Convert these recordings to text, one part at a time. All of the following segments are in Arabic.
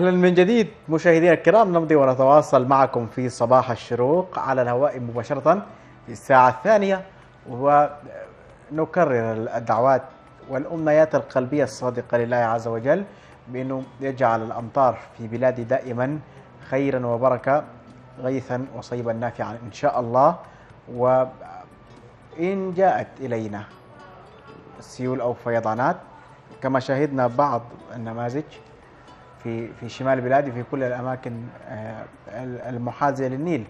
أهلا من جديد مشاهدينا الكرام، نمضي ونتواصل معكم في صباح الشروق على الهواء مباشرة في الساعة الثانية، ونكرر الدعوات والأمنيات القلبية الصادقة لله عز وجل بأنه يجعل الأمطار في بلادي دائما خيرا وبركة، غيثا وصيبا نافعا إن شاء الله. وإن جاءت إلينا سيول أو فيضانات كما شاهدنا بعض النماذج في شمال البلاد، في كل الأماكن المحاذية للنيل،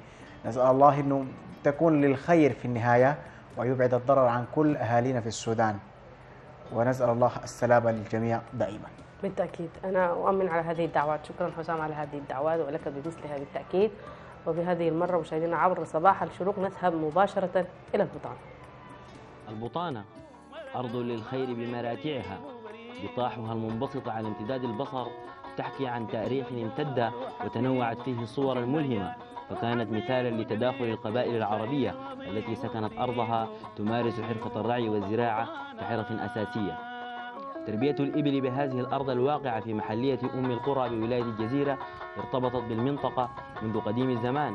نسأل الله أنه تكون للخير في النهاية ويبعد الضرر عن كل أهالينا في السودان، ونسأل الله السلامة للجميع دائما. بالتأكيد أنا أؤمن على هذه الدعوات. شكرا حسام على هذه الدعوات ولك بمثلها بالتأكيد. وبهذه المرة مشاهدينا عبر صباح الشروق نذهب مباشرة إلى البطانة. البطانة أرض للخير بمراتعها، بطاحها المنبسطة على امتداد البصر تحكي عن تاريخ امتد وتنوعت فيه الصور الملهمة، فكانت مثالا لتداخل القبائل العربية التي سكنت أرضها تمارس حرفة الرعي والزراعة كحرف أساسية. تربية الإبل بهذه الأرض الواقعة في محلية أم القرى بولاية الجزيرة ارتبطت بالمنطقة منذ قديم الزمان،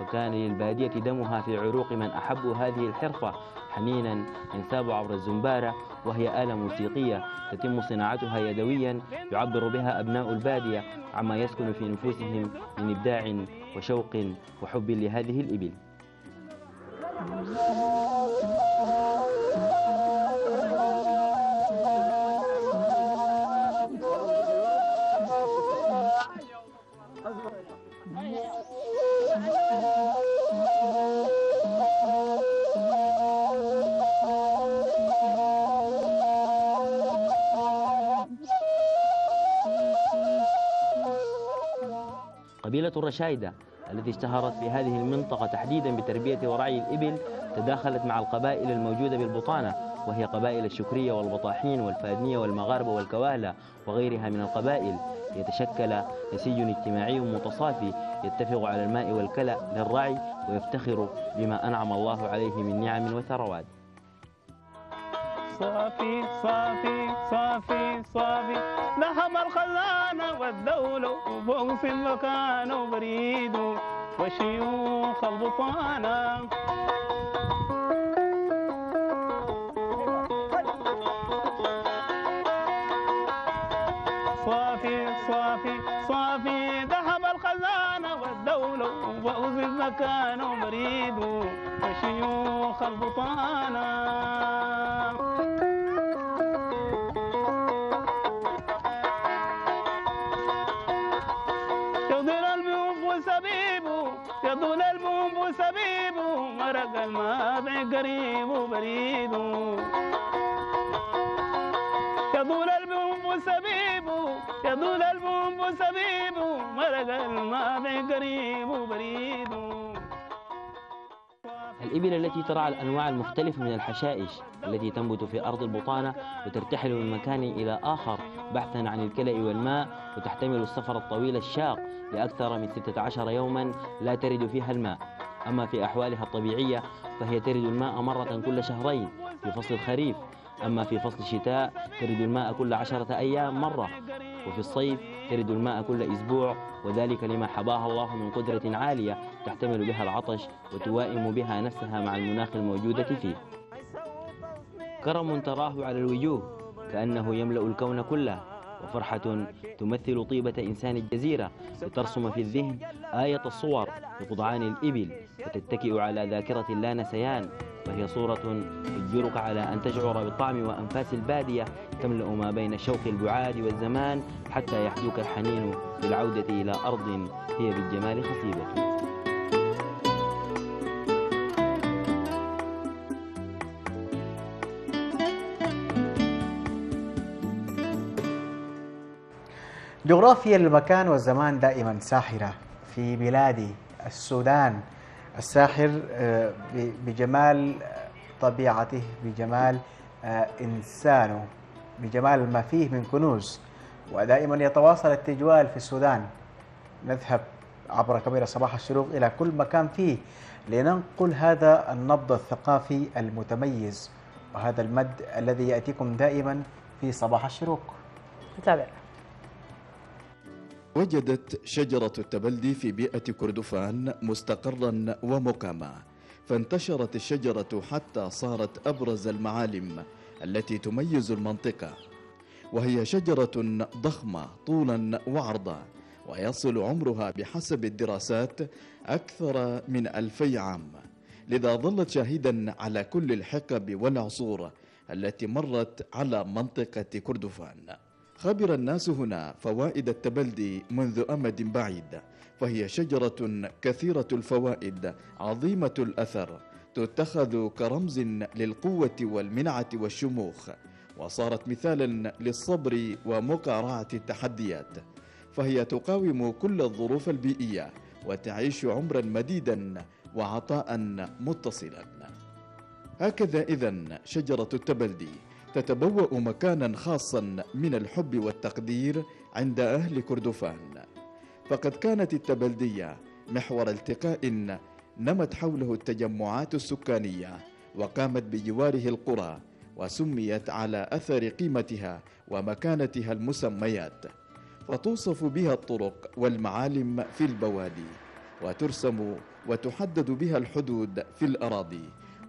فكان للبادية دمها في عروق من أحبوا هذه الحرفة حنينا ينساب عبر الزنبارة، وهي آلة موسيقية تتم صناعتها يدويا يعبر بها أبناء البادية عما يسكن في نفوسهم من إبداع وشوق وحب لهذه الإبل. قبيلة الرشايدة التي اشتهرت في هذه المنطقة تحديدا بتربية ورعي الإبل تداخلت مع القبائل الموجودة بالبطانة، وهي قبائل الشكرية والبطاحين والفادنية والمغاربة والكواهلة وغيرها من القبائل. يتشكل نسيج اجتماعي متصافي يتفق على الماء والكلأ للرعي ويفتخر بما أنعم الله عليه من نعم وثروات. صافي صافي صافي صافي نهم الخزانة والذول وفوق في المكان وبريد وشيوخ البطانة. صافي صافي صافي ذهب الخزانة والذول وفوق في المكان وبريد وشيوخ البطانة. يضل البوم وسبيب مرق المابع قريب وبريد. يضل البوم وسبيب يضل البوم وسبيب مرق المابع قريب وبريد. الإبل التي ترعى الأنواع المختلفة من الحشائش التي تنبت في أرض البطانة وترتحل من مكان إلى آخر بحثا عن الكلأ والماء، وتحتمل السفر الطويل الشاق لأكثر من 16 يوما لا ترد فيها الماء. أما في أحوالها الطبيعية فهي ترد الماء مرة كل شهرين في فصل الخريف، أما في فصل الشتاء ترد الماء كل 10 أيام مرة، وفي الصيف ترد الماء كل أسبوع، وذلك لما حباها الله من قدرة عالية تحتمل بها العطش وتوائم بها نفسها مع المناخ الموجودة فيه. كرم تراه على الوجوه كأنه يملأ الكون كله، وفرحة تمثل طيبة إنسان الجزيرة، وترسم في الذهن آية الصور لقضعان الإبل وتتكئ على ذاكرة لا نسيان، فهي صورة تجبرك على أن تشعر بالطعم وأنفاس البادية تملأ ما بين شوق البعاد والزمان، حتى يحدوك الحنين للعودة إلى أرض هي بالجمال خصيبة. جغرافيا المكان والزمان دائما ساحرة في بلادي السودان، الساحر بجمال طبيعته، بجمال إنسانه، بجمال ما فيه من كنوز، ودائما يتواصل التجوال في السودان. نذهب عبر كاميرا صباح الشروق إلى كل مكان فيه لننقل هذا النبض الثقافي المتميز وهذا المد الذي يأتيكم دائما في صباح الشروق. وجدت شجرة التبلدي في بيئة كردفان مستقرا ومقاما، فانتشرت الشجرة حتى صارت أبرز المعالم التي تميز المنطقة، وهي شجرة ضخمة طولا وعرضا، ويصل عمرها بحسب الدراسات أكثر من 2000 عام، لذا ظلت شاهدا على كل الحقب والعصور التي مرت على منطقة كردفان. خبر الناس هنا فوائد التبلدي منذ أمد بعيد، فهي شجرة كثيرة الفوائد عظيمة الأثر، تتخذ كرمز للقوة والمنعة والشموخ، وصارت مثالا للصبر ومقارعة التحديات، فهي تقاوم كل الظروف البيئية وتعيش عمرا مديدا وعطاء متصلا. هكذا إذن شجرة التبلدي تتبوأ مكانا خاصا من الحب والتقدير عند أهل كردفان، فقد كانت التبلدية محور التقاء نمت حوله التجمعات السكانية وقامت بجواره القرى، وسميت على أثر قيمتها ومكانتها المسميات، فتوصف بها الطرق والمعالم في البوادي، وترسم وتحدد بها الحدود في الأراضي،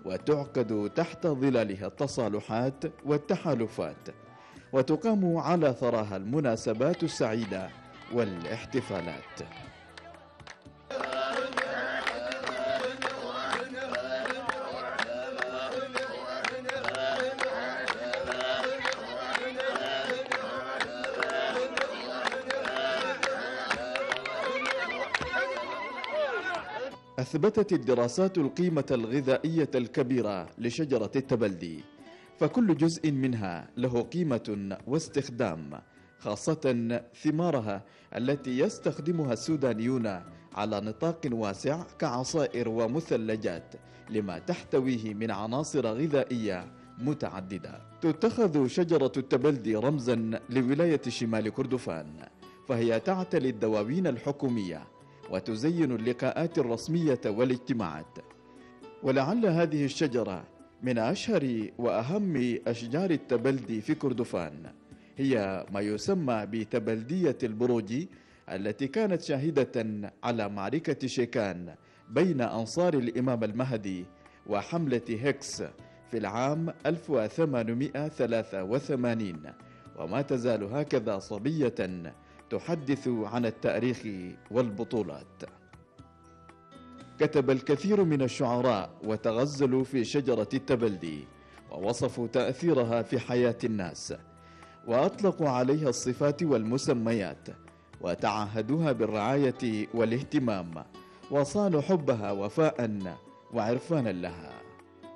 وتعقد تحت ظلالها التصالحات والتحالفات، وتقام على ثراها المناسبات السعيدة والاحتفالات. أثبتت الدراسات القيمة الغذائية الكبيرة لشجرة التبلدي، فكل جزء منها له قيمة واستخدام، خاصة ثمارها التي يستخدمها السودانيون على نطاق واسع كعصائر ومثلجات لما تحتويه من عناصر غذائية متعددة. تتخذ شجرة التبلدي رمزا لولاية شمال كردفان، فهي تعتلي الدواوين الحكومية وتزين اللقاءات الرسمية والاجتماعات، ولعل هذه الشجرة من أشهر وأهم أشجار التبلدي في كردفان، هي ما يسمى بتبلدية البروجي، التي كانت شاهدة على معركة شيكان بين أنصار الإمام المهدي وحملة هكس في العام 1883، وما تزال هكذا صبية تحدث عن التاريخ والبطولات. كتب الكثير من الشعراء وتغزلوا في شجرة التبلدي، ووصفوا تأثيرها في حياة الناس، وأطلقوا عليها الصفات والمسميات، وتعهدوها بالرعاية والاهتمام، وصانوا حبها وفاء وعرفانا لها.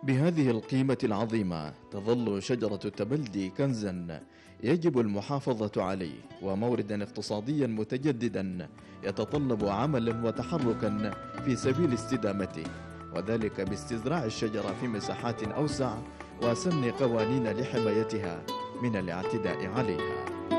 بهذه القيمة العظيمة تظل شجرة التبلدي كنزا يجب المحافظة عليه، وموردا اقتصاديا متجددا يتطلب عملا وتحركا في سبيل استدامته، وذلك باستزراع الشجرة في مساحات أوسع، وسن قوانين لحمايتها من الاعتداء عليها.